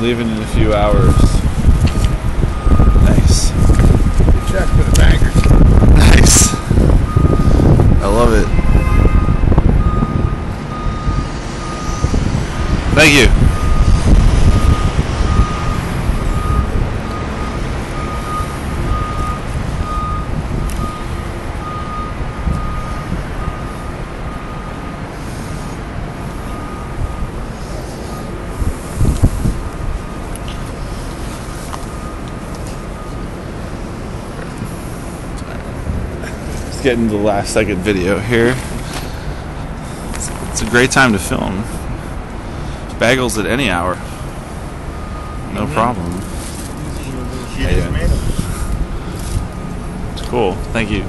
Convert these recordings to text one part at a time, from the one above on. I'm leaving in a few hours. Nice. Good check for the banger. Nice. I love it. Thank you. Getting the last second video here. It's a great time to film. Bagels at any hour. No problem. Yeah. It's cool. Thank you.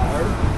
Hard.